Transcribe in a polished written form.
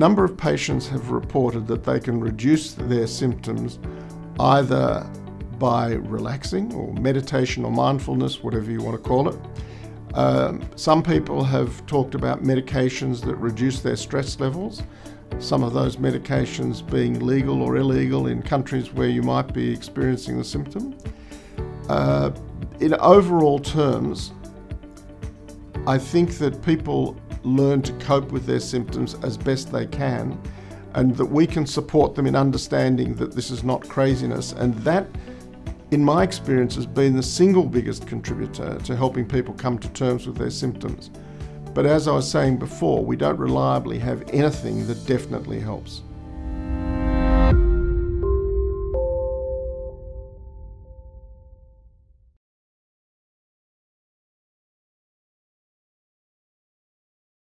number of patients have reported that they can reduce their symptoms either by relaxing or meditation or mindfulness, whatever you want to call it. Some people have talked about medications that reduce their stress levels, some of those medications being legal or illegal in countries where you might be experiencing the symptom. In overall terms, I think that people learn to cope with their symptoms as best they can, and that we can support them in understanding that this is not craziness. And that, in my experience, has been the single biggest contributor to helping people come to terms with their symptoms. But as I was saying before, we don't reliably have anything that definitely helps.